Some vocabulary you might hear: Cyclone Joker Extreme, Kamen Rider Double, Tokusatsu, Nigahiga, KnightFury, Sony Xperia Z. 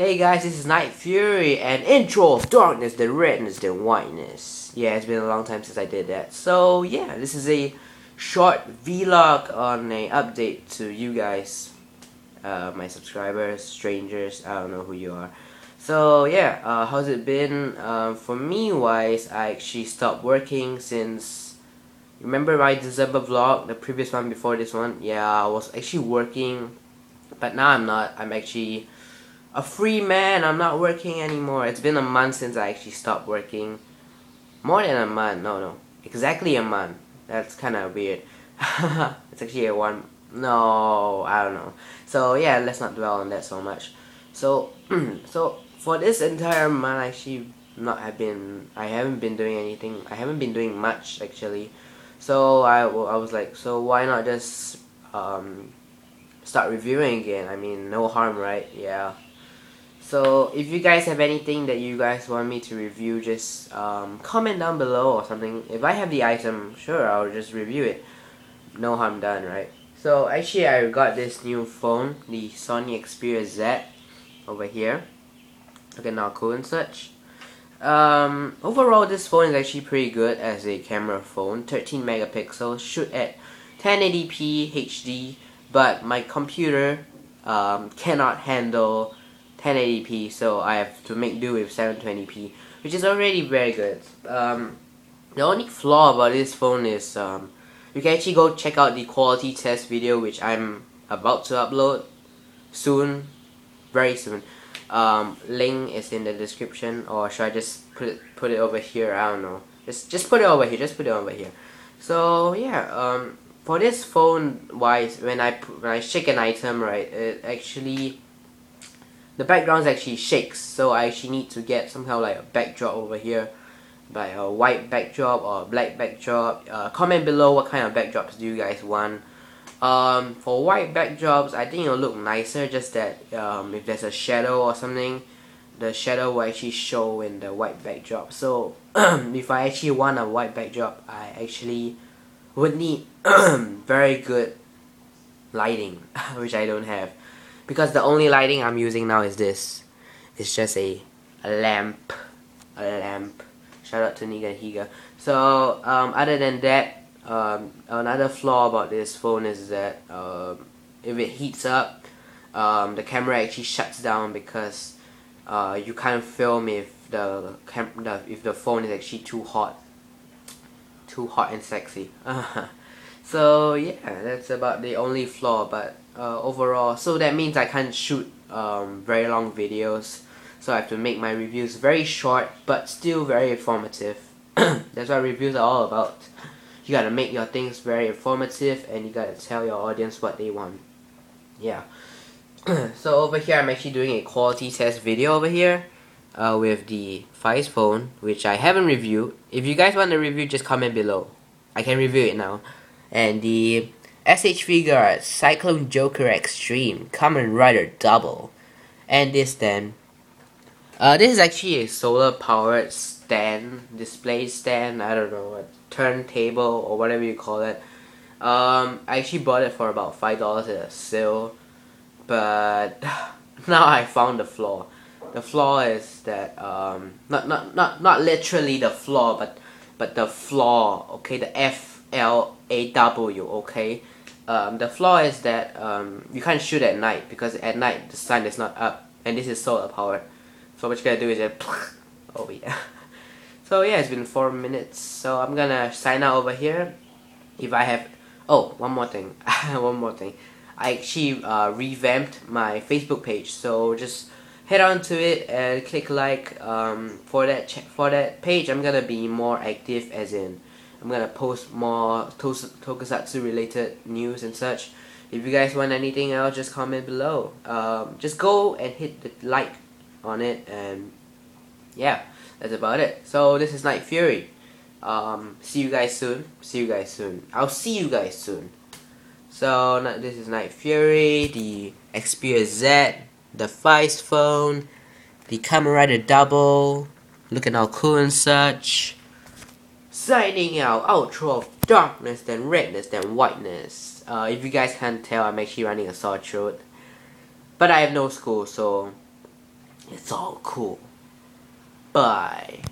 Hey guys, this is Night Fury and Intro of Darkness, the Redness, the Whiteness. Yeah, it's been a long time since I did that. So yeah, this is a short vlog on an update to you guys, my subscribers, strangers, I don't know who you are. So yeah, how's it been? For me wise, I actually stopped working since, remember my December vlog, the previous one before this one? Yeah, I was actually working, but now I'm not. I'm actually a free man. I'm not working anymore. It's been a month since I actually stopped working. More than a month. No. Exactly a month. That's kind of weird. It's actually a one. No, I don't know. So yeah, let's not dwell on that so much. So, so for this entire month, I actually I haven't been doing anything. I haven't been doing much actually. So I was like, so why not just start reviewing again? I mean, no harm, right? Yeah. So if you guys have anything that you guys want me to review, just comment down below or something. If I have the item, sure, I'll just review it. No harm done, right? So actually, I got this new phone, the Sony Xperia Z, over here. Okay, now go and search. Overall, this phone is actually pretty good as a camera phone. 13 megapixels, shoot at 1080p HD. But my computer cannot handle 1080p, so I have to make do with 720p, which is already very good. The only flaw about this phone is you can actually go check out the quality test video, which I'm about to upload soon, very soon. Link is in the description, or should I just put it over here? I don't know. Just put it over here. So yeah. For this phone wise, when I shake an item, right, it actually, the background actually shakes, so I actually need to get somehow like a backdrop over here, like a white backdrop or a black backdrop. Comment below what kind of backdrops do you guys want. For white backdrops, I think it'll look nicer, just that if there's a shadow or something, the shadow will actually show in the white backdrop. So if I actually want a white backdrop, I actually would need very good lighting, which I don't have, because the only lighting I'm using now is this. It's just a lamp. Shout out to Nigahiga. So other than that, another flaw about this phone is that if it heats up, the camera actually shuts down, because you can't film if the phone is actually too hot and sexy. So yeah, that's about the only flaw, but overall, so that means I can't shoot very long videos, so I have to make my reviews very short but still very informative. That's what reviews are all about. You gotta make your things very informative, and you gotta tell your audience what they want. Yeah. So over here, I'm actually doing a quality test video over here with the Fi's phone, which I haven't reviewed. If you guys want to review, just comment below. I can review it now. And the SH figure, Cyclone Joker Extreme, Kamen Rider Double, and this stand. This is actually a solar-powered stand, display stand, I don't know, a turntable or whatever you call it. I actually bought it for about $5 at a sale, but now I found the flaw. The flaw is that not literally the flaw, but the flaw, okay, the FLAW, okay. The flaw is that you can't shoot at night, because at night the sun is not up, and this is solar powered. So what you gotta do is just oh yeah. So yeah, it's been 4 minutes, so I'm gonna sign out over here. If I have, oh, one more thing, I actually revamped my Facebook page, so just head on to it and click like. For that page, I'm gonna be more active, as in I'm gonna post more Tokusatsu related news and such. If you guys want anything else, just comment below. Just go and hit the like on it, and yeah, that's about it. So this is Night Fury. See you guys soon. So this is Night Fury, the Xperia Z, the Vice phone, the Kamen Rider Double, looking all cool and such. Signing out, outro of Darkness, then Redness, then Whiteness. If you guys can't tell, I'm actually running a sore throat, but I have no school, so It's all cool. Bye.